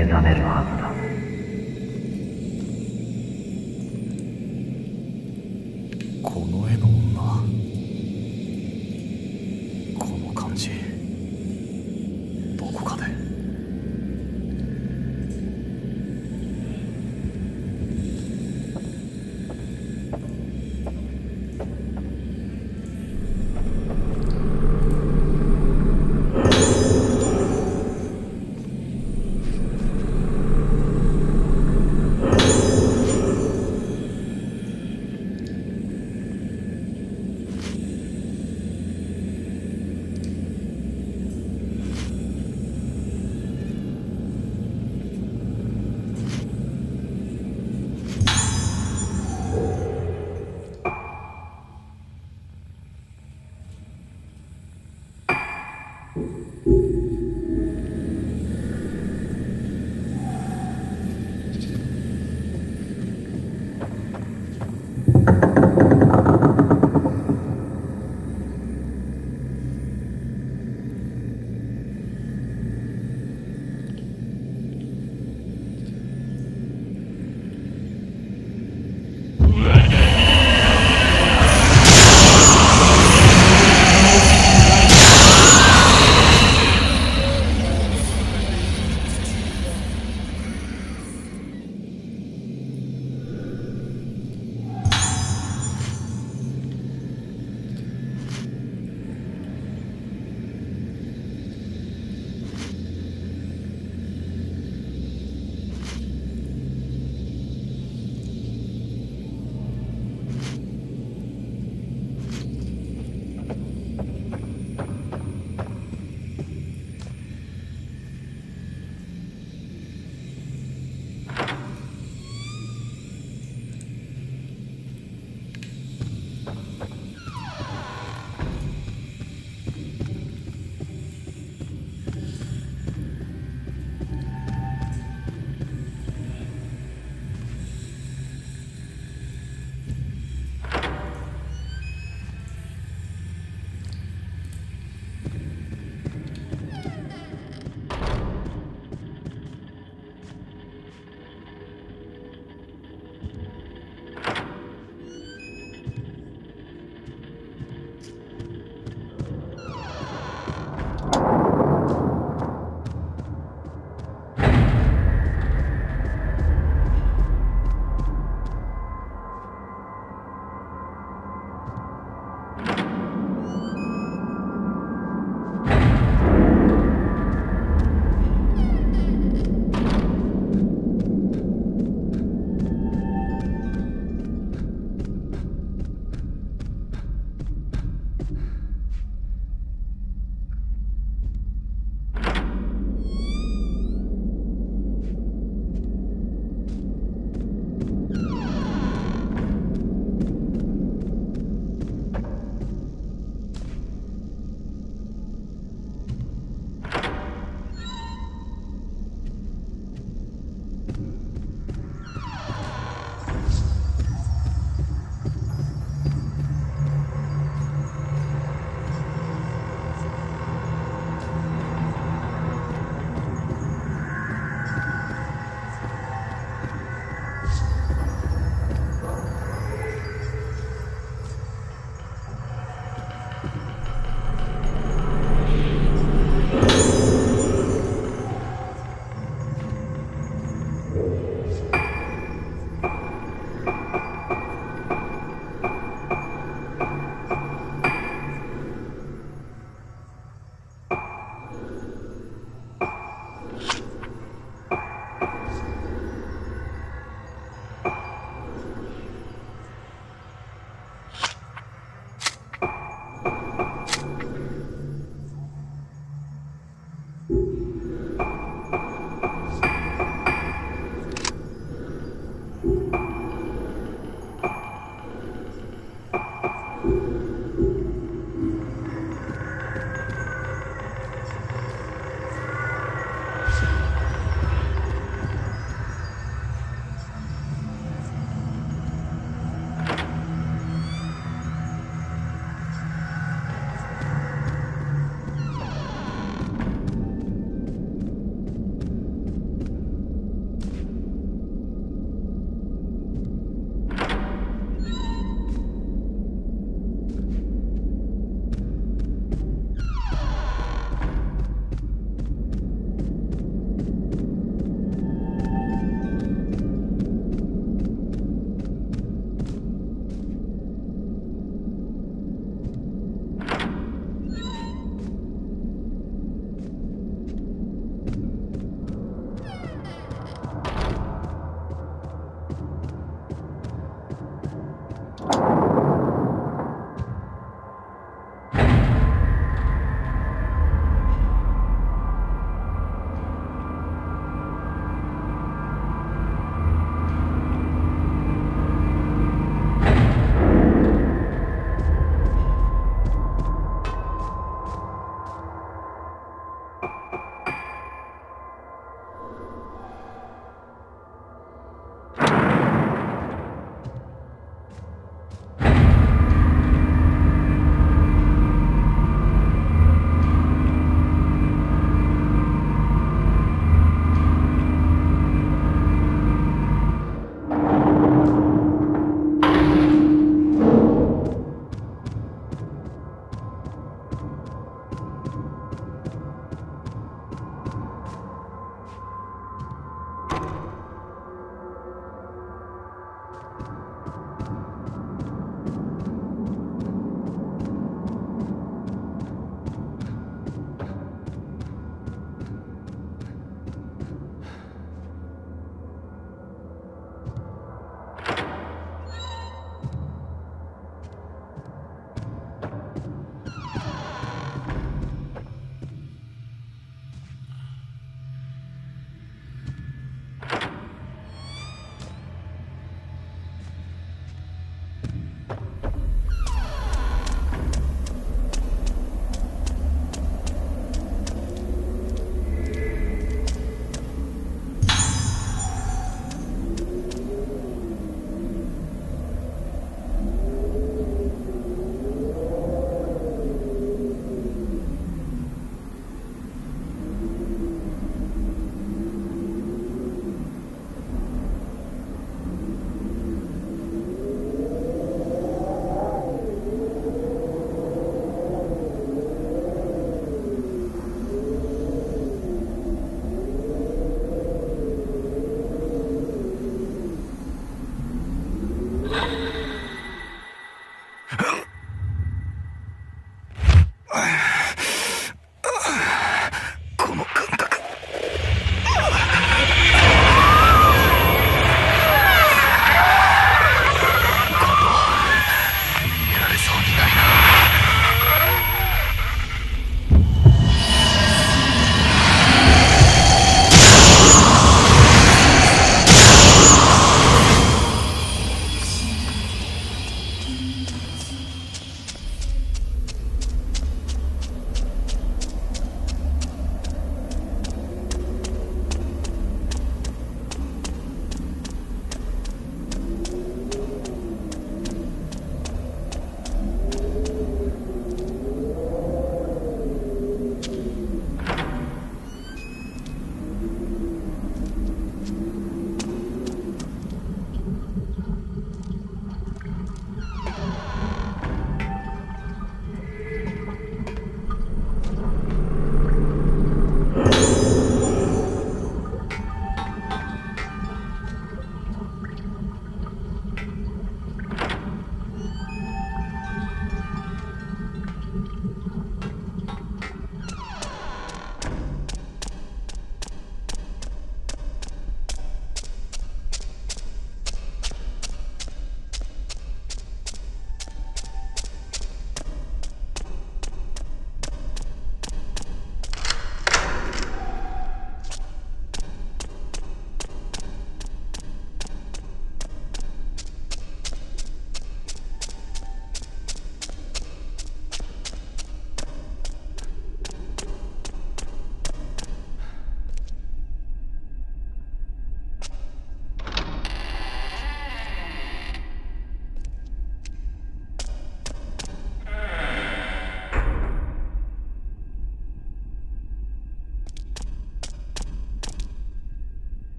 目覚めるはずだ。この絵の女、この感じ、どこかで。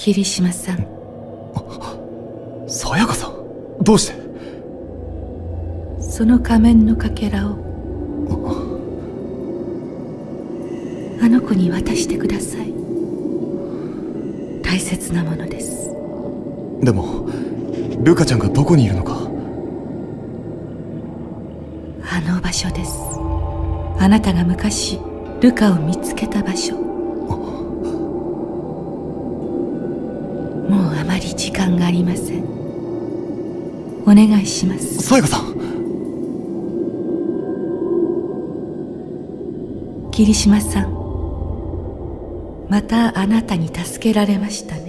霧島さん。さやかさん、どうしてその仮面のかけらをあの子に渡してください。大切なものです。でもルカちゃんがどこにいるのか。あの場所です。あなたが昔ルカを見つけた場所。もうあまり時間がありません。お願いします。さやかさん。霧島さん、またあなたに助けられましたね。